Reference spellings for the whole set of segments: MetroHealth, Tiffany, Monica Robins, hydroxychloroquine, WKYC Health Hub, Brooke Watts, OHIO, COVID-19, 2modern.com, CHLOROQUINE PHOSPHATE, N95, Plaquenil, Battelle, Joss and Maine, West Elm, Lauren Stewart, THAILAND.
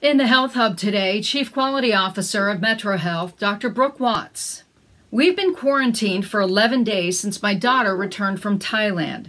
In the Health Hub today, Chief Quality Officer of MetroHealth, Dr. Brooke Watts. We've been quarantined for 11 days since my daughter returned from Thailand.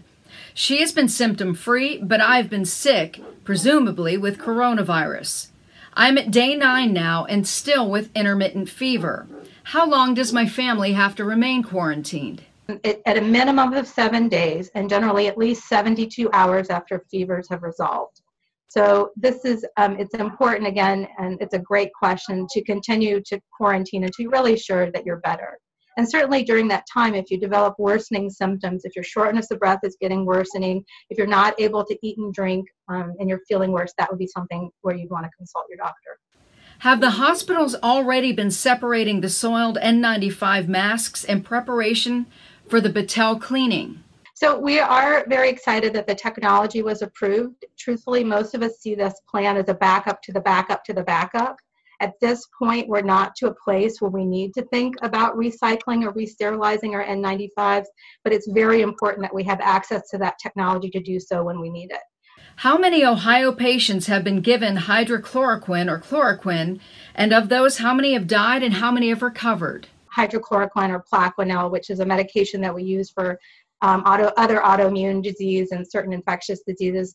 She has been symptom-free, but I've been sick, presumably with coronavirus. I'm at day 9 now and still with intermittent fever. How long does my family have to remain quarantined? At a minimum of 7 days, and generally at least 72 hours after fevers have resolved. So this is, it's important again, and it's a great question, to continue to quarantine until you're really sure that you're better. And certainly during that time, if you develop worsening symptoms, if your shortness of breath is getting worsening, if you're not able to eat and drink and you're feeling worse, that would be something where you'd want to consult your doctor. Have the hospitals already been separating the soiled N95 masks in preparation for the Battelle cleaning? So we are very excited that the technology was approved. Truthfully, most of us see this plan as a backup to the backup to the backup. At this point, we're not to a place where we need to think about recycling or re-sterilizing our N95s, but it's very important that we have access to that technology to do so when we need it. How many Ohio patients have been given hydroxychloroquine or chloroquine, and of those, how many have died and how many have recovered? Hydroxychloroquine or Plaquenil, which is a medication that we use for other autoimmune disease and certain infectious diseases.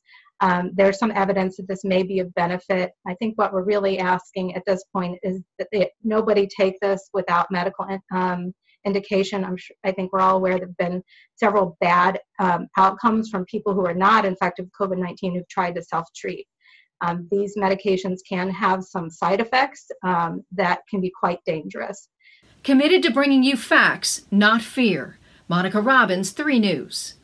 There's some evidence that this may be of benefit. I think what we're really asking at this point is that nobody take this without medical indication. I think we're all aware there have been several bad outcomes from people who are not infected with COVID-19 who've tried to self-treat. These medications can have some side effects that can be quite dangerous. Committed to bringing you facts, not fear. Monica Robins, 3 News.